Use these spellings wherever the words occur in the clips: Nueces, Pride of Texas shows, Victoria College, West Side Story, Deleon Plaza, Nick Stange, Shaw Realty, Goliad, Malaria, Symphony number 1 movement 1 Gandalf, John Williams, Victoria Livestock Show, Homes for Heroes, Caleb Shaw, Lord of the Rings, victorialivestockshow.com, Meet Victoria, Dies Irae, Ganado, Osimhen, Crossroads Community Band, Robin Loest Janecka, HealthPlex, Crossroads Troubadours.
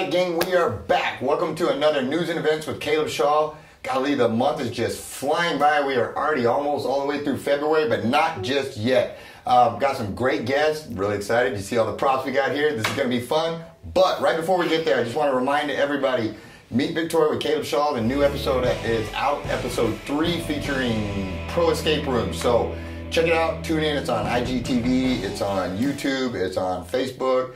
right, gang, we are back. Welcome to another News and Events with Caleb Shaw. Golly, the month is just flying by. We are already almost all the way through February, but not just yet. Got some great guests. Really excited. You see all the props we got here. This is going to be fun. But right before we get there, I just want to remind everybody, Meet Victoria with Caleb Shaw. The new episode is out, episode 3, featuring Pro-Escape Rooms. So check it out. Tune in. It's on IGTV. It's on YouTube. It's on Facebook.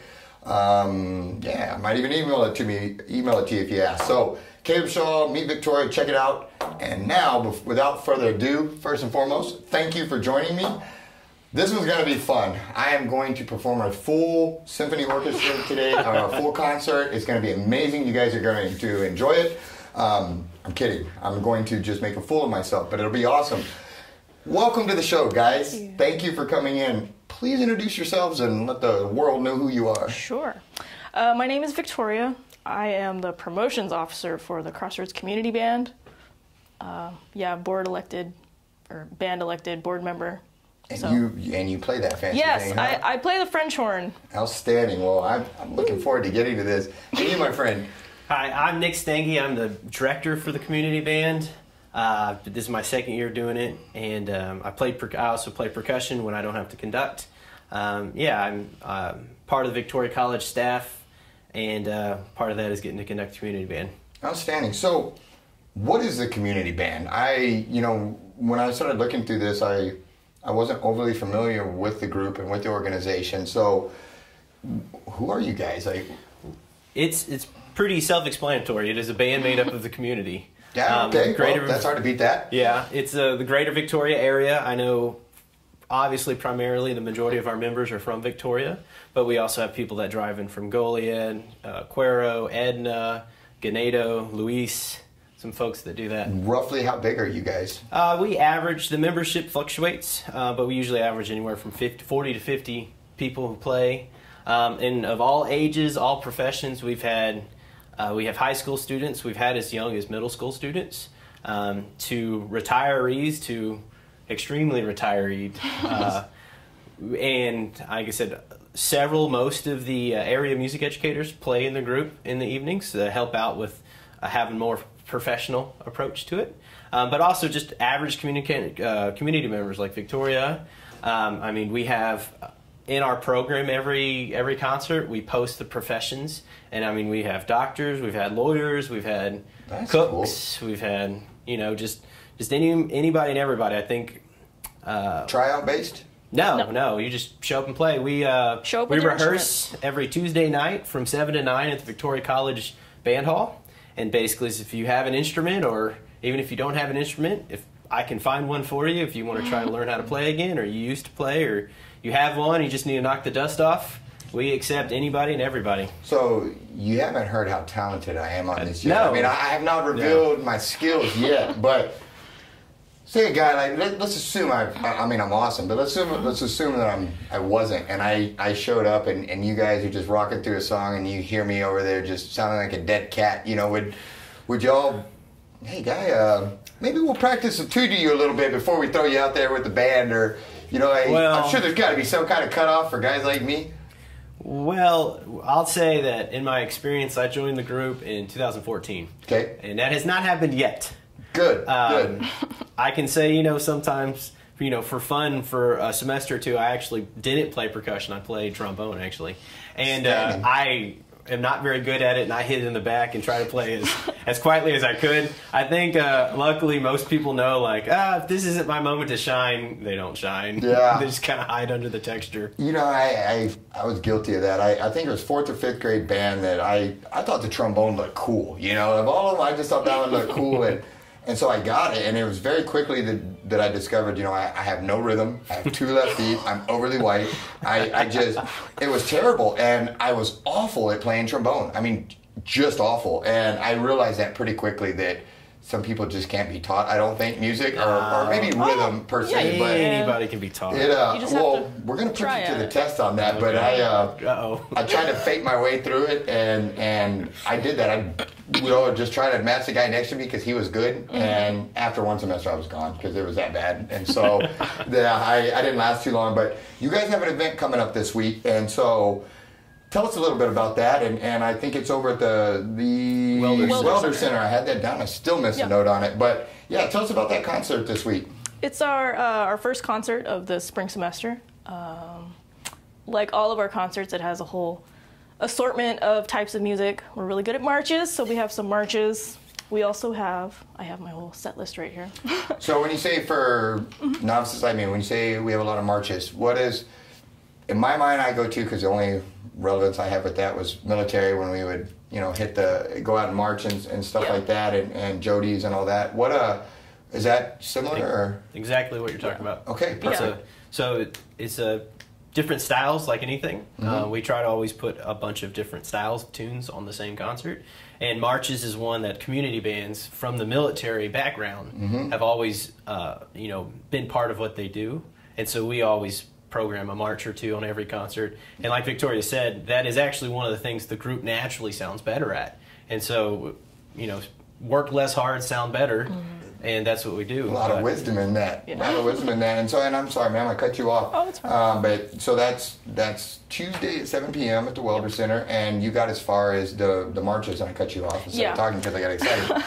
Yeah, I might even email it to me. Email it to you if you ask. So Caleb Shaw, Meet Victoria, check it out. And now, without further ado, first and foremost, thank you for joining me. This one's going to be fun. I am going to perform a full symphony orchestra today, a full concert. It's going to be amazing. You guys are going to enjoy it. I'm kidding. I'm going to just make a fool of myself, but it'll be awesome. Welcome to the show, guys. Thank you for coming in. Please introduce yourselves and let the world know who you are. Sure. My name is Victoria. I am the promotions officer for the Crossroads Community Band. Band elected board member. And so, you play that fancy thing, huh? Yes, I play the French horn. Outstanding. Well, I'm looking forward to getting to this. And you, my friend. Hi, I'm Nick Stange. I'm the director for the community band. This is my second year doing it, and I also play percussion when I don't have to conduct. I'm part of the Victoria College staff, and part of that is getting to conduct the community band. Outstanding. So, what is the community band? When I started looking through this, I wasn't overly familiar with the group and with the organization. So, who are you guys? It's pretty self-explanatory. It is a band made up of the community. Yeah, okay. Well, that's hard to beat that. Yeah, it's the greater Victoria area. I know, obviously, primarily the majority of our members are from Victoria, but we also have people that drive in from Goliad, Cuero, Edna, Ganado, Luis. Some folks that do that. Roughly how big are you guys? The membership fluctuates, but we usually average anywhere from 40 to 50 people who play. And of all ages, all professions, we have high school students, we've had as young as middle school students, to retirees, to extremely retired. And like I said, most of the area music educators play in the group in the evenings to help out with having more professional approach to it, but also just average community members like Victoria. We have in our program every concert we post the professions, and we have doctors, we've had lawyers, we've had cooks, we've had just anybody and everybody. I think tryout based. No, you just show up and play. We rehearse every Tuesday night from 7 to 9 at the Victoria College Band Hall. And basically, if you have an instrument, or even if you don't have an instrument, if I can find one for you, if you want to try to learn how to play again, or you used to play, or you have one, you just need to knock the dust off, we accept anybody and everybody. So you haven't heard how talented I am on this yet. No. I have not revealed my skills yet, but say a guy, let's assume I'm awesome, but let's assume that I wasn't, and I showed up, and you guys are just rocking through a song, and you hear me over there just sounding like a dead cat. Would y'all, hey guy, maybe we'll practice it to you a little bit before we throw you out there with the band, or I'm sure there's got to be some kind of cutoff for guys like me. Well, I'll say that in my experience, I joined the group in 2014. Okay, and that has not happened yet. Good, good. I can say, sometimes, for fun, for a semester or two, I actually didn't play percussion. I played trombone, actually. And I am not very good at it, and I hid in the back and tried to play as quietly as I could. I think, luckily, most people know, if this isn't my moment to shine, they don't shine. Yeah. They just kind of hide under the texture. I was guilty of that. I think it was 4th or 5th grade band that I thought the trombone looked cool. Of all of them, I just thought that one looked cool, and so I got it, and it was very quickly that I discovered, I have no rhythm, I have 2 left feet, I'm overly white, it was terrible, and I was awful at playing trombone. Just awful, and I realized that pretty quickly that some people just can't be taught, I don't think, music, or maybe rhythm, per se, but anybody can be taught. We're going to put you to the test on that, but I tried to fake my way through it, and I did that. Just trying to match the guy next to me because he was good, and after one semester I was gone because it was that bad, and so I didn't last too long. But you guys have an event coming up this week, and so Tell us a little bit about that, and I think it's over at the Welder Center. I had that down. I still missed a note on it. But, yeah, tell us about that concert this week. It's our first concert of the spring semester. Like all of our concerts, it has a whole assortment of types of music. We're really good at marches, so we have some marches. We also have, I have my whole set list right here. So when you say for novices, I mean, when you say we have a lot of marches, what is, in my mind I go to, because the only relevance I have with that was military, when we would, you know, go out and march and stuff like that, and Jody's and all that. What is that similar? Or? Exactly what you're talking about. Okay, perfect. Yeah. So it's a different styles, like anything. We try to always put a bunch of different styles, tunes on the same concert. And marches is one that community bands from the military background have always, you know, been part of what they do. And so we always program a march or two on every concert. And like Victoria said, that is actually one of the things the group naturally sounds better at. And so, you know, work less hard, sound better. And that's what we do. A lot of wisdom in that. Yeah. A lot of wisdom in that. And so, and I'm sorry, ma'am, I cut you off. Oh, it's fine. But so that's Tuesday at 7 p.m. at the Welder Center, and you got as far as the marches, and I cut you off instead of talking because I got excited.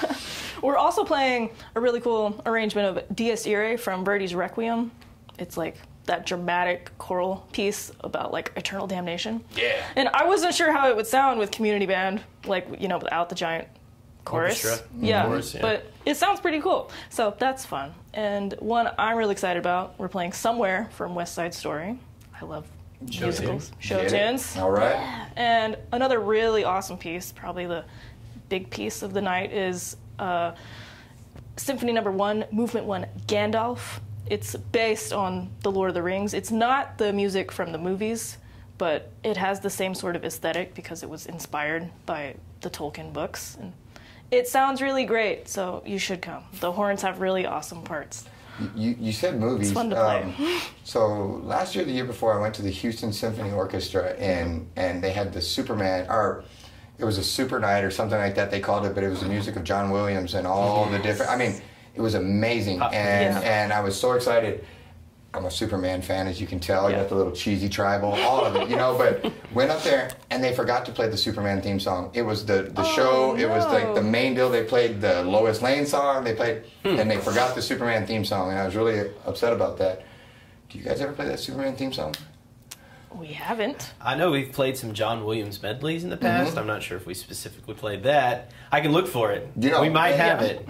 We're also playing a really cool arrangement of Dies Irae from Birdie's Requiem. It's like that dramatic choral piece about like eternal damnation. Yeah. And I wasn't sure how it would sound with community band, like, you know, without the giant chorus. Chorus, yeah, but it sounds pretty cool, so that's fun. And one I'm really excited about, we're playing Somewhere from West Side Story. I love musicals, show tunes. All right. Yeah. And another really awesome piece, probably the big piece of the night, is Symphony number 1 movement 1 Gandalf. It's based on the Lord of the Rings. It's not the music from the movies, but it has the same sort of aesthetic because it was inspired by the Tolkien books. And it sounds really great, so you should come. The horns have really awesome parts. You said movies. It's fun to play. So last year, the year before, I went to the Houston Symphony Orchestra, and they had the Superman, or it was a super night or something like that they called it, but it was the music of John Williams and all the different, I mean, it was amazing. And I was so excited. I'm a Superman fan, as you can tell. You got the little cheesy tribal, all of it, you know. But went up there, and they forgot to play the Superman theme song. It was the show. No. It was like the main deal. They played the Lois Lane song. They played, and they forgot the Superman theme song. And I was really upset about that. Do you guys ever play that Superman theme song? We haven't. I know we've played some John Williams medleys in the past. I'm not sure if we specifically played that. I can look for it. You know, we might have it.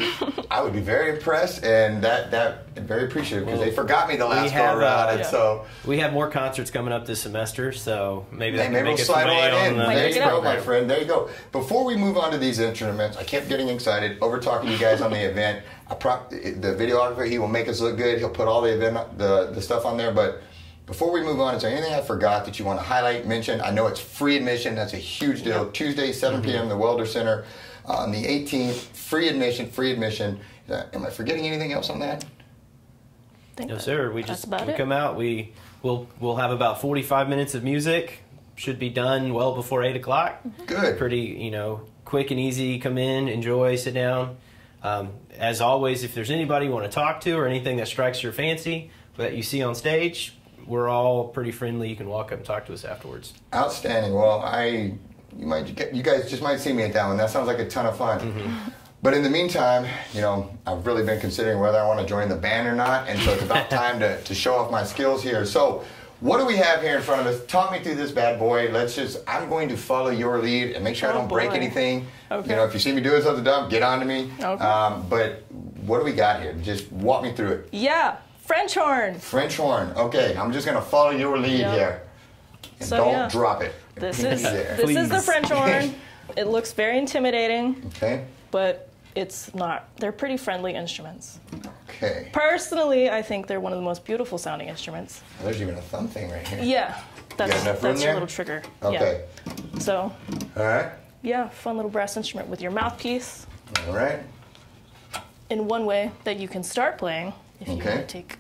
I would be very impressed, and that very appreciative, because they forgot me the last go around. And so we have more concerts coming up this semester, so maybe they can make it slide on in. There you go, my friend. There you go. Before we move on to these instruments, I kept getting excited over talking to you guys on the event. The videographer, he will make us look good. He'll put all the event, the stuff on there, but. Before we move on, is there anything I forgot that you want to highlight, mention? I know it's free admission. That's a huge deal. Yep. Tuesday, 7 p.m., the Welder Center on the 18th. Free admission, free admission. Am I forgetting anything else on that? No, sir. We just come out. We'll have about 45 minutes of music. Should be done well before 8 o'clock. Good. Pretty, you know, quick and easy. Come in, enjoy, sit down. As always, if there's anybody you want to talk to or anything that strikes your fancy that you see on stage, we're all pretty friendly. You can walk up and talk to us afterwards. Outstanding. Well, you guys just might see me at that one. That sounds like a ton of fun. But in the meantime, you know, I've really been considering whether I want to join the band or not, and so it's about time to show off my skills here. So what do we have here in front of us? Talk me through this bad boy. Let's just, I'm going to follow your lead and make sure I don't break anything. Okay. You know, if you see me doing something dumb, get on to me. Okay. But what do we got here? Just walk me through it. Yeah. French horn. French horn. Okay, I'm just going to follow your lead here. And so, don't drop it. This is the French horn. It looks very intimidating. Okay. But it's not. They're pretty friendly instruments. Okay. Personally, I think they're one of the most beautiful sounding instruments. Oh, there's even a thumb thing right here. Yeah. That's your little trigger. Okay. Yeah. So. All right. Yeah, fun little brass instrument with your mouthpiece. All right. In one way that you can start playing, if you want to take...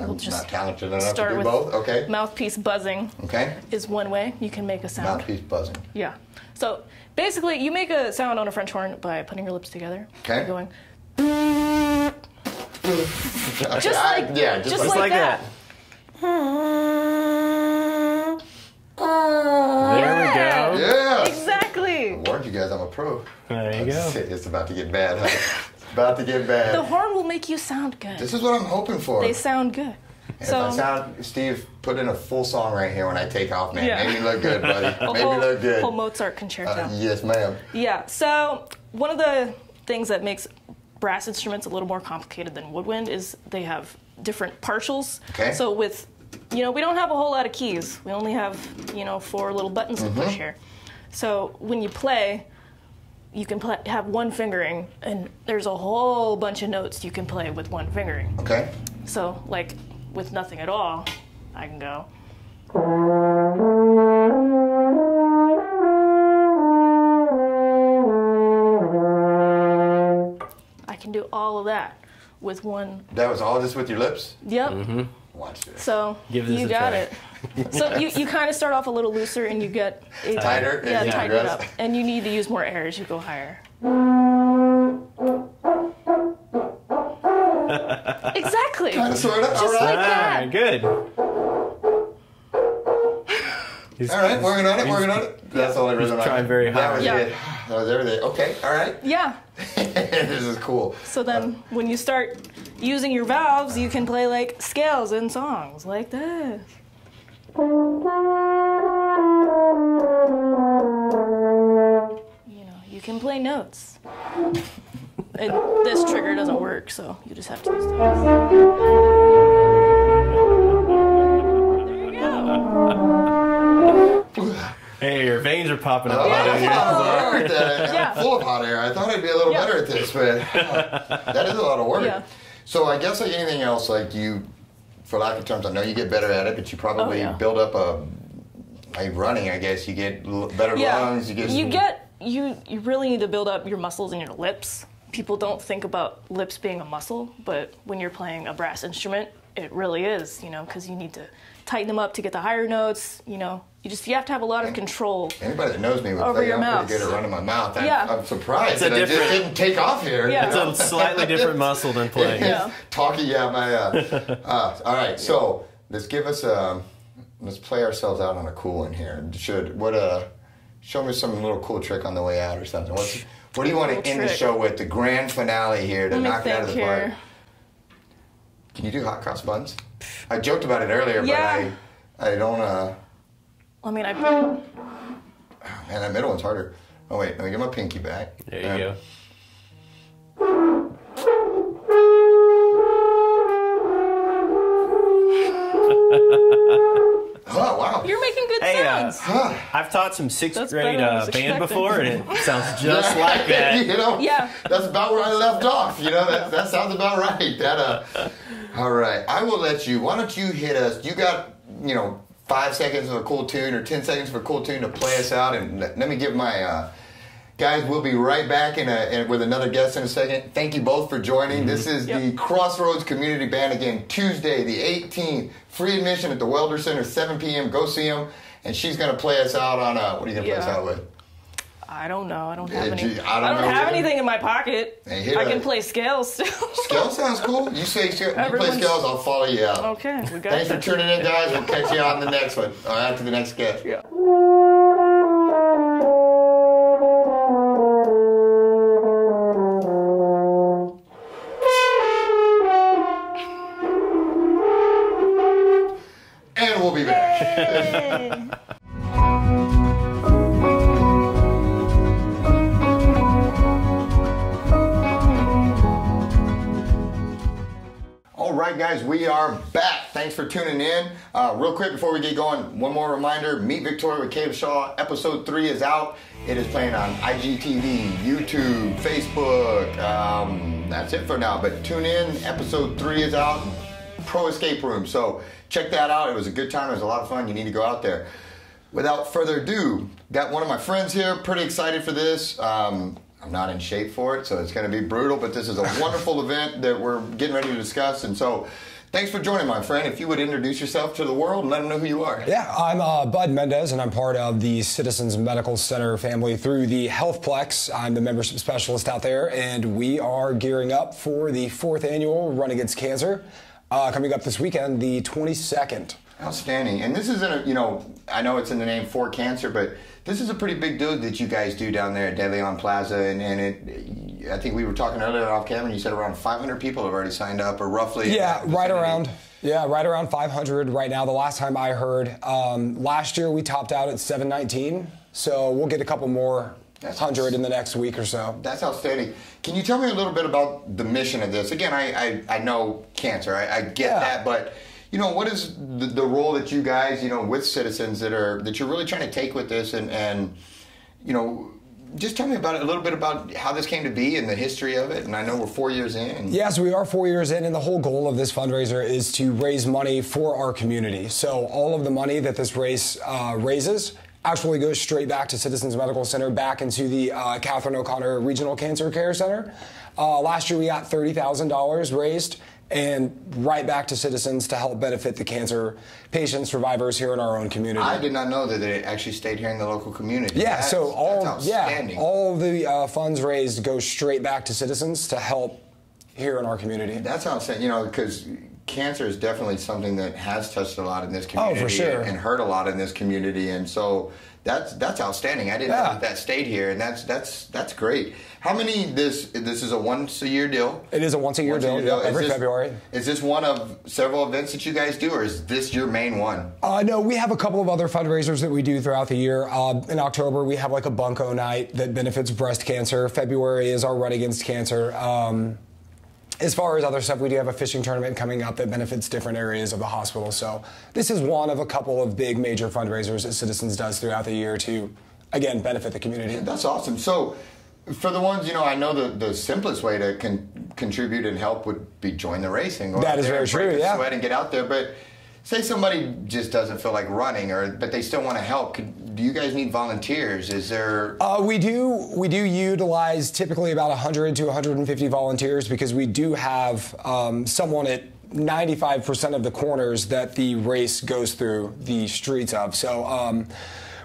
I'm not talented enough to do both. Okay. Mouthpiece buzzing. Okay. Is one way you can make a sound. Mouthpiece buzzing. Yeah. So basically, you make a sound on a French horn by putting your lips together. Okay. You're going. Just like that. There we go. I'm a pro. There you go. It's about to get bad, huh? It's about to get bad. The horn will make you sound good. This is what I'm hoping for. They sound good. So, if I sound, Steve, put in a full song right here when I take off, man. Yeah. Made me look good, buddy. Made me look good. Whole Mozart concerto. Yes, ma'am. Yeah, so one of the things that makes brass instruments a little more complicated than woodwind is they have different partials. Okay. So with, you know, we don't have a whole lot of keys. We only have, you know, 4 little buttons to push here. So when you play, you can play, have one fingering, and there's a whole bunch of notes you can play with one fingering. Okay. So, like, with nothing at all, I can go. I can do all of that with one. That was all just with your lips? Yep. Watch this. So you got it. So you kind of start off a little looser and you get a tighter. Yeah, tighten it up. And you need to use more air as you go higher. Exactly. Kind of, sort of. Just like that. Good. All right, working on it, working on it. That's all I really want. Trying very hard. That was it. That was everything. Okay, all right. Yeah. This is cool. So then when you start using your valves, you can play like scales in songs, like this. You know, you can play notes. And this trigger doesn't work, so you just have to use those. There you go. Hey, your veins are popping up. Yeah. I'm full of hot air. I thought I'd be a little better at this, but that is a lot of work. Yeah. So I guess like anything else, like you, for lack of terms, I know you get better at it, but you probably build up a, like running, I guess, you get better lungs. You really need to build up your muscles in your lips. People don't think about lips being a muscle, but when you're playing a brass instrument, it really is, you know, because you need to tighten them up to get the higher notes, you know. You have to have a lot of control. Anybody that knows me would say I'm pretty good at running my mouth. I'm surprised that I just didn't take off here. Yeah. You know? It's a slightly different muscle than playing. Talking, all right, so let's give us a, let's play ourselves out on a cool one here. Show me some little cool trick on the way out or something. What do you want to end the show with? The grand finale here to knock it out of the park. Can you do hot cross buns? I joked about it earlier, but I don't. I mean, I. Oh, man, that middle one's harder. Oh wait, let me get my pinky back. There you go. Oh, wow. You're making good sounds. I've taught some 6th grade band before, and it sounds just like that. You know, that's about where I left off. You know, that sounds about right. All right, I will let you. Why don't you hit us? You got, you know, 5 seconds of a cool tune or 10 seconds of a cool tune to play us out, and let me give my guys. We'll be right back with another guest in a second. Thank you both for joining. This is the Crossroads Community Band again, Tuesday the 18th. Free admission at the Welder Center, 7 p.m. Go see them. And she's going to play us out on what are you going to play us out with? I don't know. I don't have any. I don't have anything in my pocket. I can play scales still. Scales sounds cool. You say scales. You play scales, I'll follow you out. Okay, we got it. Thanks for tuning in, guys. We'll catch you on the next one. After the next guest. Yeah. Alright guys, we are back. Thanks for tuning in. Real quick before we get going, one more reminder, Meet Victoria with Caleb Shaw, episode 3 is out. It is playing on IGTV, YouTube, Facebook. That's it for now, but tune in. Episode 3 is out. Pro-Escape Room. So check that out. It was a good time. It was a lot of fun. You need to go out there. Without further ado, got one of my friends here. Pretty excited for this. I'm not in shape for it, so it's going to be brutal, but this is a wonderful event that we're getting ready to discuss. And so thanks for joining, my friend. If you would introduce yourself to the world and let them know who you are. Yeah, I'm Bud Mendez, and I'm part of the Citizens Medical Center family through the HealthPlex. I'm the membership specialist out there, and we are gearing up for the 4th annual Run Against Cancer. Coming up this weekend, the 22nd. Outstanding. And this is in a, you know, I know it's in the name for cancer, but this is a pretty big deal that you guys do down there at Deleon Plaza. And I think we were talking earlier off camera, and you said around 500 people have already signed up, or roughly. Yeah, right around 500 right now. The last time I heard, last year we topped out at 719. So we'll get a couple more. That's 100 in the next week or so. That's outstanding. Can you tell me a little bit about the mission of this? Again, I know cancer. I get that, but you know, what is the role that you guys, you know, with Citizens that you're really trying to take with this, and you know, just tell me about it, a little bit about how this came to be and the history of it. And I know we're 4 years in. Yes, we are 4 years in. And the whole goal of this fundraiser is to raise money for our community. So all of the money that this race raises actually goes straight back to Citizens Medical Center, back into the Catherine O'Connor Regional Cancer Care Center. Last year we got $30,000 raised and right back to Citizens to help benefit the cancer patients, survivors here in our own community. I did not know that it actually stayed here in the local community. Yeah, all the funds raised go straight back to Citizens to help here in our community. That's how I'm saying, you know, because cancer is definitely something that has touched a lot in this community. Oh, for sure. And hurt a lot in this community, and so that's outstanding. I didn't know that stayed here, and that's great. How many? This is a once-a-year deal. It is a once-a-year deal. Every February. Is this one of several events that you guys do, or is this your main one? No, we have a couple of other fundraisers that we do throughout the year. In October, we have like a bunco night that benefits breast cancer. February is our run against cancer. As far as other stuff, we do have a fishing tournament coming up that benefits different areas of the hospital. So this is one of a couple of big major fundraisers that Citizens does throughout the year to, again, benefit the community. That's awesome. So for the ones, you know, I know the simplest way to contribute and help would be join the race and go out there and break a sweat and get out there. But say somebody just doesn't feel like running, but they still want to help. Do you guys need volunteers? Is there? We do utilize typically about 100 to 150 volunteers, because we do have someone at 95% of the corners that the race goes through the streets of. So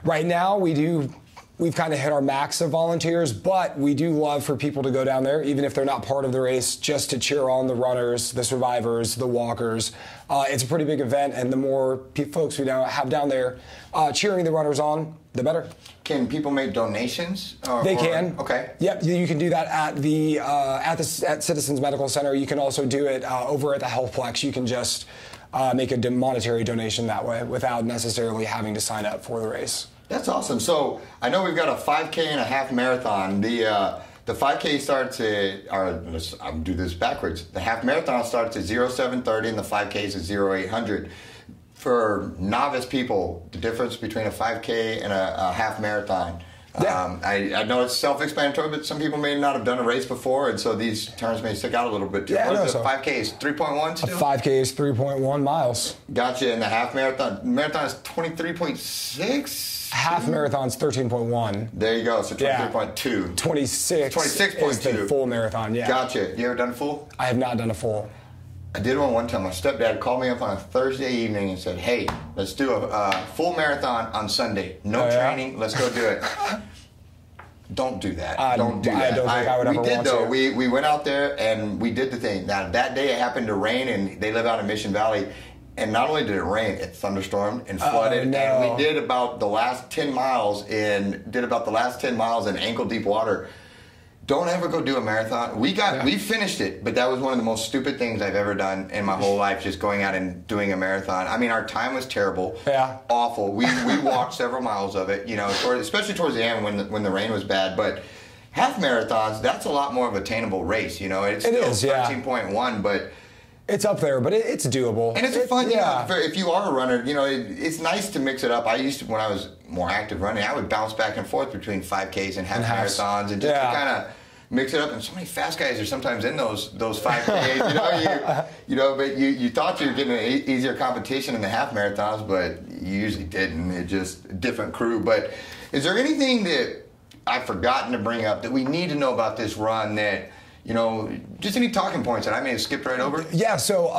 right now we've kind of hit our max of volunteers, but we do love for people to go down there, even if they're not part of the race, just to cheer on the runners, the survivors, the walkers. It's a pretty big event, and the more folks we now have down there cheering the runners on, the better. Can people make donations? They can. Okay. Yep, you can do that at Citizens Medical Center. You can also do it over at the HealthPlex. You can just make a monetary donation that way without necessarily having to sign up for the race. That's awesome. So I know we've got a 5K and a half marathon. The 5K starts at, or I'll do this backwards. The half marathon starts at 0730 and the 5K is at 0800. For novice people, the difference between a 5K and a half marathon. Yeah. I know it's self-explanatory, but some people may not have done a race before, and so these terms may stick out a little bit. Yeah, so 5K is 3.1 still? A 5K is 3.1 miles. Gotcha. And the half marathon is 23.6? Half marathon's 13.1. There you go. So 23.2. 26. 26.2. Full marathon, yeah. Gotcha. You ever done a full? I have not done a full. I did one time. My stepdad called me up on a Thursday evening and said, hey, let's do a full marathon on Sunday. No training. Let's go do it. Don't do that. Don't do that. I don't think I would ever want to. We did, though. We went out there, and we did the thing. Now, that day it happened to rain, and they live out in Mission Valley. And not only did it rain, it thunderstormed and flooded. And we did about the last 10 miles in ankle-deep water. Don't ever go do a marathon. We finished it, but that was one of the most stupid things I've ever done in my whole life, just going out and doing a marathon. I mean, our time was terrible. Yeah. Awful. We walked several miles of it, you know, especially towards the end when the rain was bad. But half marathons, that's a lot more of an attainable race, you know. It's still 13.1, but it's up there, but it's doable. And it's fun, you know, if you are a runner, you know, it's nice to mix it up. I used to, when I was more active running, I would bounce back and forth between 5Ks and half marathons and just to kind of mix it up. And so many fast guys are sometimes in those 5Ks, but you thought you were getting an easier competition in the half marathons, but you usually didn't. It's just a different crew. But is there anything that I've forgotten to bring up that we need to know about this run that, you know, just any talking points that I may have skipped right over? Yeah, so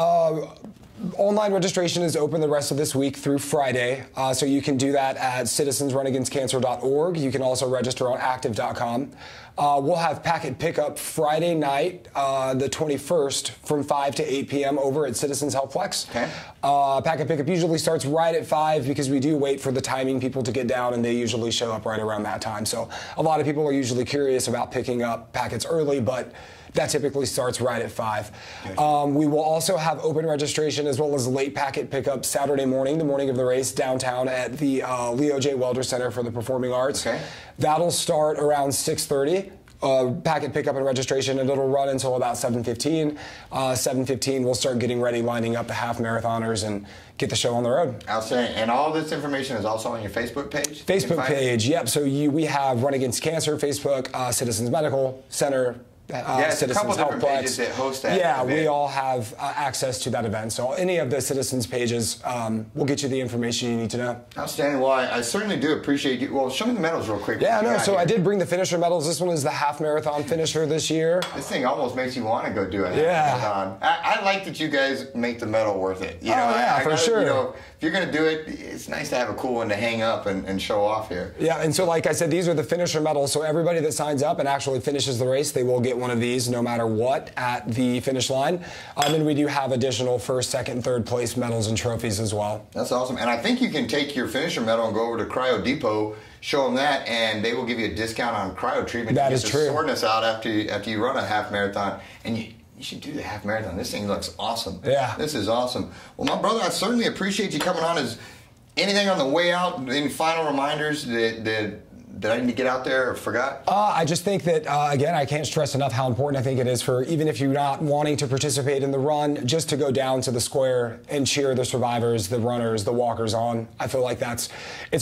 Online registration is open the rest of this week through Friday, so you can do that at citizensrunagainstcancer.org. You can also register on active.com. We'll have packet pickup Friday night, the 21st, from 5 to 8 p.m. over at Citizens HealthPlex. Okay. Packet pickup usually starts right at 5 because we do wait for the timing people to get down, and they usually show up right around that time. So a lot of people are usually curious about picking up packets early, but that typically starts right at 5. We will also have open registration as well as late packet pickup Saturday morning, the morning of the race, downtown at the Leo J. Welder Center for the Performing Arts. Okay. That'll start around 6:30. Packet pickup and registration, and it'll run until about 7:15. 7:15, we'll start getting ready, lining up the half marathoners, and get the show on the road. Outstanding. And all this information is also on your Facebook page? Facebook page, yep. So we have Run Against Cancer, Facebook, Citizens Medical Center, Citizens a couple different pages that host that. Yeah, we all have access to that event. So any of the Citizens pages will get you the information you need to know. Outstanding. Well, I certainly do appreciate you. Well, show me the medals real quick. Yeah, no, so here. I did bring the finisher medals. This one is the half marathon finisher this year. This thing almost makes you want to go do a half marathon. I like that you guys make the medal worth it. You know, for sure. You know, if you're going to do it, it's nice to have a cool one to hang up and show off here. Yeah, and so like I said, these are the finisher medals. So everybody that signs up and actually finishes the race, they will get one of these no matter what at the finish line. And we do have additional first, second, third place medals and trophies as well. That's awesome. And I think you can take your finisher medal and go over to Cryo Depot, show them that, and they will give you a discount on cryo treatment. That is true. Soreness out after you run a half marathon. And you should do the half marathon. This thing looks awesome. Yeah. This is awesome. Well, my brother, I certainly appreciate you coming on. Is anything on the way out, any final reminders that I need to get out there or forgot? I just think that, again, I can't stress enough how important I think it is for, even if you're not wanting to participate in the run, just to go down to the square and cheer the survivors, the runners, the walkers on. I feel like it's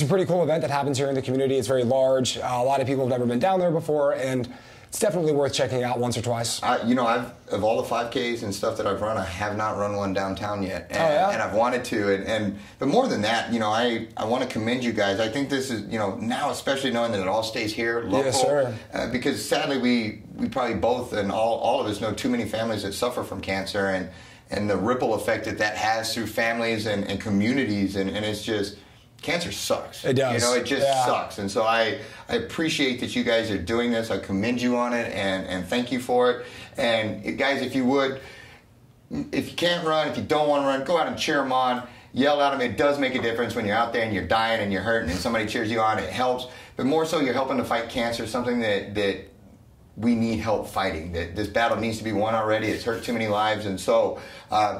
a pretty cool event that happens here in the community. It's very large. A lot of people have never been down there before, and it's definitely worth checking out once or twice. You know, of all the 5Ks and stuff that I've run, I have not run one downtown yet. And, and I've wanted to. But more than that, you know, I want to commend you guys. I think this is, you know, now especially knowing that it all stays here, local. Yes, sir. Because sadly, we probably both and all of us know too many families that suffer from cancer and the ripple effect that has through families and communities. And it's just, cancer sucks. It does. You know, it just sucks. And so I appreciate that you guys are doing this. I commend you on it and thank you for it. And guys, if you can't run, if you don't want to run, go out and cheer them on. Yell at them. It does make a difference when you're out there and you're dying and you're hurting and somebody cheers you on. It helps. But more so, you're helping to fight cancer, something that we need help fighting. This battle needs to be won already. It's hurt too many lives. And so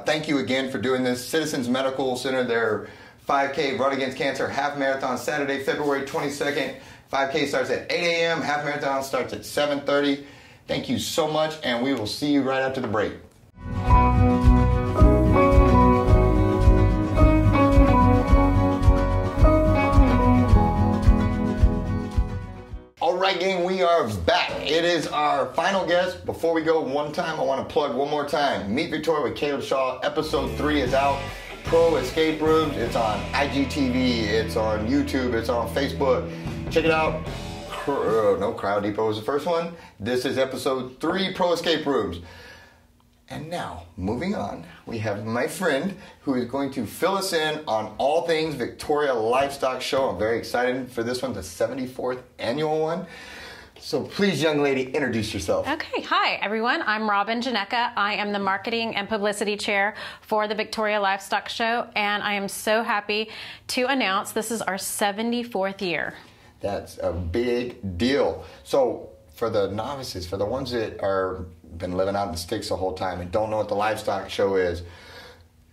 thank you again for doing this. Citizens Medical Center, they're 5K Run Against Cancer Half Marathon Saturday, February 22nd. 5K starts at 8 a.m. Half Marathon starts at 7:30. Thank you so much, and we will see you right after the break. All right, gang, we are back. It is our final guest. Before we go, I want to plug one more time. Meet Victoria with Caleb Shaw. Episode 3 is out. Pro-Escape Rooms, it's on IGTV, it's on YouTube, it's on Facebook. Check it out. Cryo Depot was the first one. This is episode 3, Pro-Escape Rooms. And now, moving on, we have my friend who is going to fill us in on all things Victoria Livestock Show. I'm very excited for this one, the 74th annual one. So please, young lady, introduce yourself. Okay. Hi, everyone. I'm Robin Janecka. I am the Marketing and Publicity Chair for the Victoria Livestock Show, and I am so happy to announce this is our 74th year. That's a big deal. So for the novices, for the ones that are been living out in the sticks the whole time and don't know what the livestock show is,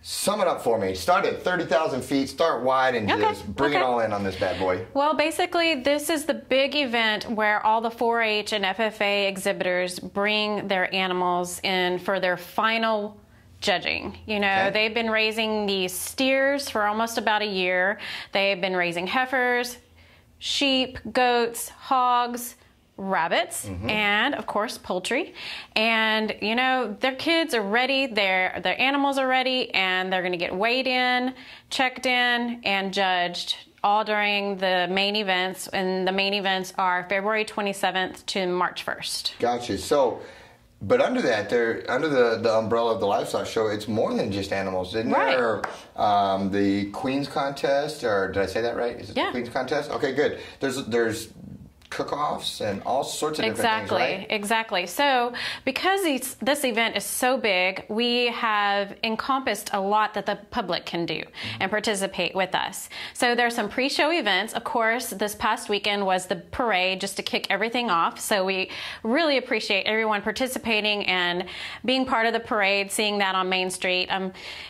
sum it up for me. Start at 30,000 feet, start wide, and just bring it all in on this bad boy. Well, basically, this is the big event where all the 4-H and FFA exhibitors bring their animals in for their final judging. You know, they've been raising these steers for almost about a year. They've been raising heifers, sheep, goats, hogs, rabbits, and of course poultry, and you know, their kids are ready, their animals are ready, and they're going to get weighed in, checked in, and judged all during the main events, and the main events are February 27th to March 1st. Gotcha. So But under that, under the umbrella of the livestock show, it's more than just animals, isn't right. there? The Queen's Contest, or did I say that right? Is it yeah. the Queen's Contest? Okay, good. There's cook-offs and all sorts of different things, right? Exactly. So because this event is so big, we have encompassed a lot that the public can do and participate with us. So there's some pre-show events. Of course, this past weekend was the parade just to kick everything off. So we really appreciate everyone participating and being part of the parade, seeing that on Main Street.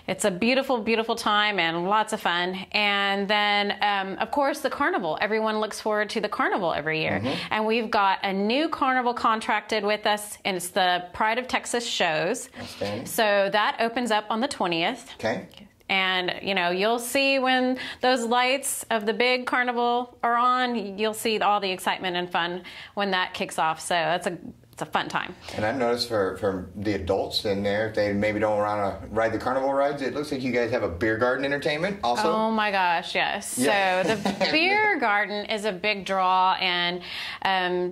It's a beautiful, beautiful time and lots of fun. And then, of course, the carnival. Everyone looks forward to the carnival every year. Mm-hmm. And we've got a new carnival contracted with us, and it's the Pride of Texas shows. Okay. So that opens up on the 20th. Okay. And, you know, you'll see when those lights of the big carnival are on, you'll see all the excitement and fun when that kicks off. So that's it's a fun time. And I've noticed for the adults in there, if they maybe don't want to ride the carnival rides, it looks like you guys have a beer garden entertainment also. Oh my gosh, yes. Yeah. So the beer garden is a big draw, and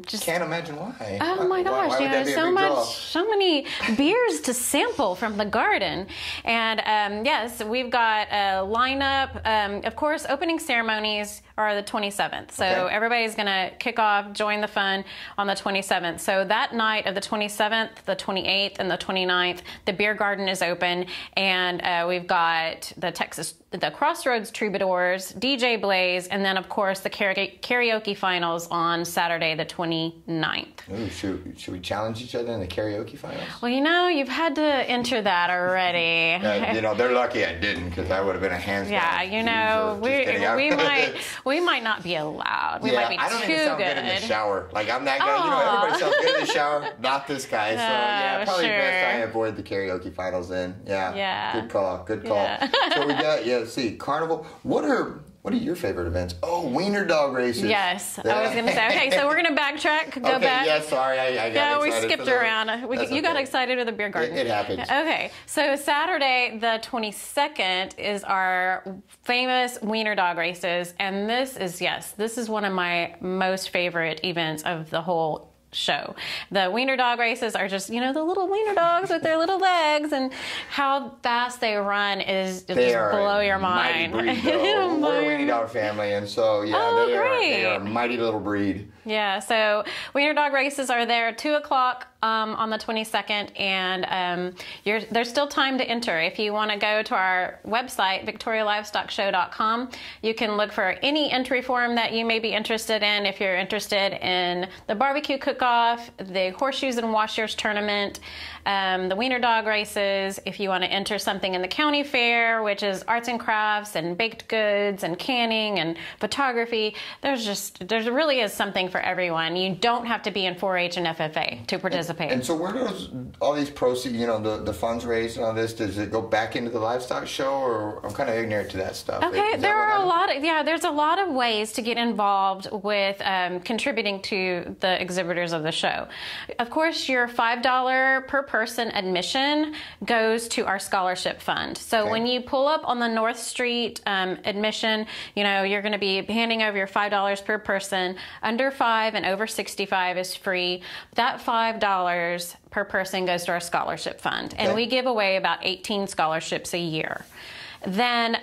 just can't imagine why. Oh my gosh, you know, so many beers to sample from the garden. And yes, we've got a lineup. Of course, opening ceremonies are the 27th. So okay. everybody's going to kick off, join the fun on the 27th. So that night of the 27th, the 28th, and the 29th, the beer garden is open, and we've got the Crossroads Troubadours, DJ Blaze, and then, of course, the karaoke finals on Saturday the 29th. Ooh, should we challenge each other in the karaoke finals? Well, you know, you've had to enter that already. You know, they're lucky I didn't, because I would have been a hands down. Yeah, you know, we might not be allowed. We might be too good. I don't even sound good in the shower. Like, I'm that guy. Aww. You know, everybody sounds good in the shower, not this guy. So, yeah, probably best I avoid the karaoke finals then. Yeah. Yeah. Good call. Good call. Yeah. So we got, yeah. Let's see, carnival. What are your favorite events? Oh, wiener dog races. Yes, I was going to say. Okay, so we're going to backtrack. Go back. Yeah, sorry, I got excited. Yeah, we skipped around. You got excited with the beer garden. It happens. Okay, so Saturday the 22nd is our famous wiener dog races, and this is one of my most favorite events of the whole show. The wiener dog races are just, you know, the little wiener dogs with their little legs, and how fast they run is just blow your mind. We're a wiener dog family, and so yeah, they are a mighty little breed. Yeah, so wiener dog races are there at 2 o'clock on the 22nd, and there's still time to enter. If you want to go to our website, victorialivestockshow.com, you can look for any entry form that you may be interested in. If you're interested in the barbecue cook-off, the horseshoes and washers tournament, the wiener dog races, if you want to enter something in the county fair, which is arts and crafts and baked goods and canning and photography, there really is something for everyone. You don't have to be in 4-H and FFA to participate. And so where does all these proceeds, you know, the funds raised and all this, does it go back into the livestock show, or I'm kind of ignorant to that stuff. Okay, there's a lot of ways to get involved with contributing to the exhibitors of the show. Of course, your $5 per person admission goes to our scholarship fund. So when you pull up on the North Street admission, you know, you're going to be handing over your $5 per person. Under 5 and over 65 is free. That $5 per person goes to our scholarship fund, and we give away about 18 scholarships a year. Then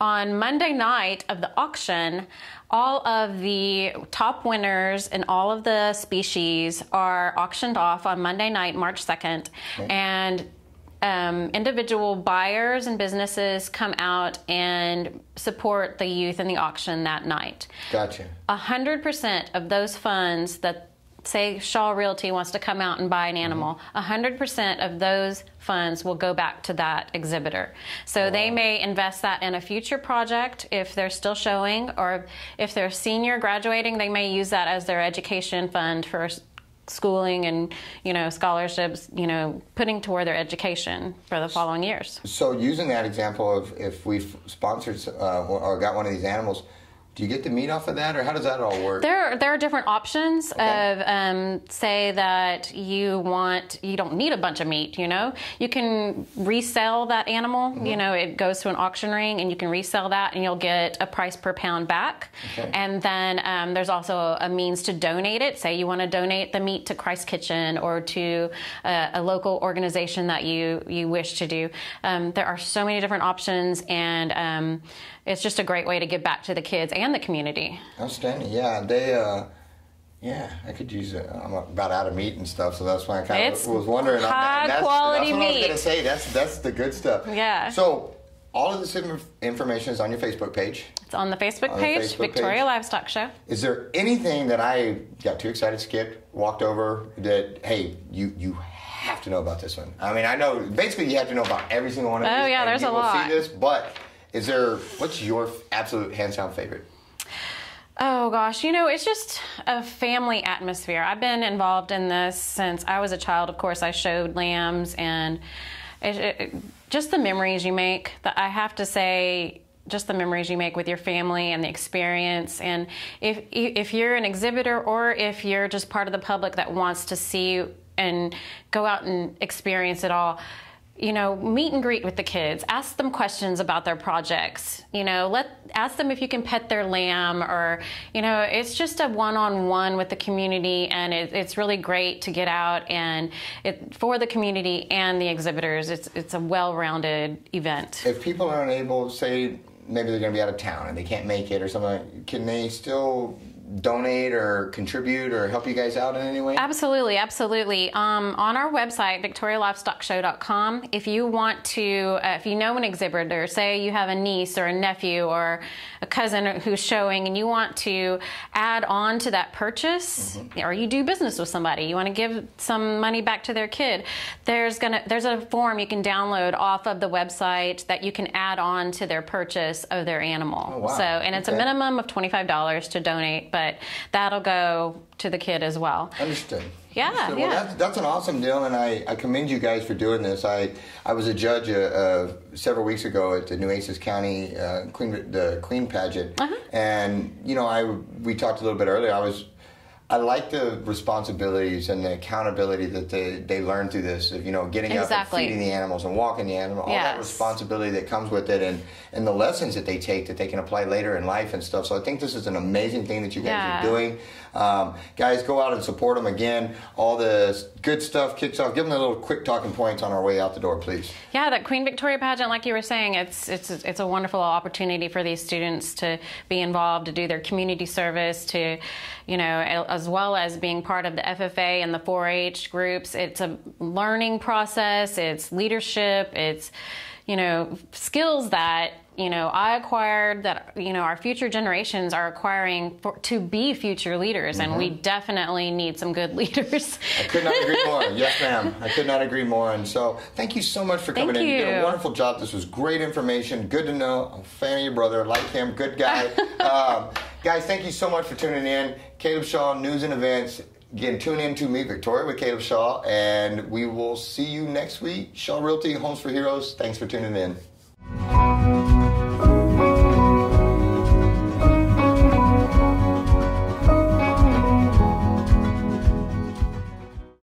on Monday night of the auction, all of the top winners and all of the species are auctioned off on Monday night, March 2nd, and individual buyers and businesses come out and support the youth in the auction that night. Gotcha. 100% of those funds that, say Shaw Realty wants to come out and buy an animal, 100% of those funds will go back to that exhibitor. So they may invest that in a future project if they're still showing, or if they're senior graduating, they may use that as their education fund for schooling and, you know, scholarships, you know, putting toward their education for the following years. So using that example of if we've sponsored or got one of these animals, Do you get the meat off of that, or how does that all work? There are different options of say that you don't need a bunch of meat. You know, you can resell that animal. Mm-hmm. You know, it goes to an auction ring, and you can resell that, and you'll get a price per pound back. Okay. And then there's also a means to donate it. Say you want to donate the meat to Christ Kitchen or to a local organization that you wish to do. There are so many different options, and it's just a great way to give back to the kids and the community. Outstanding. Yeah, they yeah, I could use it. I'm about out of meat and stuff, so that's why I kind of was wondering on that. High quality meat. That's what I was going to say. That's the good stuff. Yeah. So all of this information is on your Facebook page. It's on the Facebook page, Victoria Livestock Show. Is there anything that I got too excited, skipped, walked over, that, hey, you have to know about this one? I mean, I know basically you have to know about every single one of these. Oh yeah, there's a lot. You will see this, but is there, what's your absolute hands-down favorite? Oh gosh, you know, it's just a family atmosphere. I've been involved in this since I was a child. Of course, I showed lambs, and just the memories you make. I have to say, just the memories you make with your family and the experience. And if you're an exhibitor, or if you're just part of the public that wants to see and go out and experience it all, you know, meet and greet with the kids, ask them questions about their projects, you know, ask them if you can pet their lamb, or, you know, it's just a one-on-one with the community, and it's really great to get out and for the community and the exhibitors. It's a well-rounded event. If people are unable, say, maybe they're going to be out of town and they can't make it or something, can they still donate or contribute or help you guys out in any way? Absolutely, absolutely. On our website, victorialivestockshow.com, if you want to, if you know an exhibitor, say you have a niece or a nephew or a cousin who's showing and you want to add on to that purchase, mm-hmm. or you do business with somebody, you want to give some money back to their kid, there's a form you can download off of the website that you can add on to their purchase of their animal. Oh, wow. So, and it's a minimum of $25 to donate, but that'll go to the kid as well. Understood. Yeah, understood. Yeah. Well, that's an awesome deal, and I commend you guys for doing this. I was a judge several weeks ago at the Nueces County Queen pageant, uh-huh. and you know, we talked a little bit earlier. I like the responsibilities and the accountability that they learn through this, of, you know, getting exactly. up and feeding the animals and walking the animal, all yes. that responsibility that comes with it, and the lessons that they take that they can apply later in life and stuff. So I think this is an amazing thing that you guys yeah. are doing. Guys, go out and support them again. All the good stuff kicks off. Give them a little quick talking points on our way out the door, please. Yeah, that Queen Victoria pageant, like you were saying, it's a wonderful opportunity for these students to be involved, to do their community service, to, you know, as well as being part of the FFA and the 4-H groups. It's a learning process, it's leadership, it's, you know, skills that, you know, I acquired that, you know, our future generations are acquiring to be future leaders, mm-hmm. and we definitely need some good leaders. I could not agree more. Yes, ma'am. I could not agree more. And so thank you so much for coming in. You did a wonderful job. This was great information. Good to know. I'm a fan of your brother. Like him. Good guy. Guys, thank you so much for tuning in. Caleb Shaw, News and Events. Again, tune in to Meet Victoria with Caleb Shaw, and we will see you next week. Shaw Realty, Homes for Heroes. Thanks for tuning in.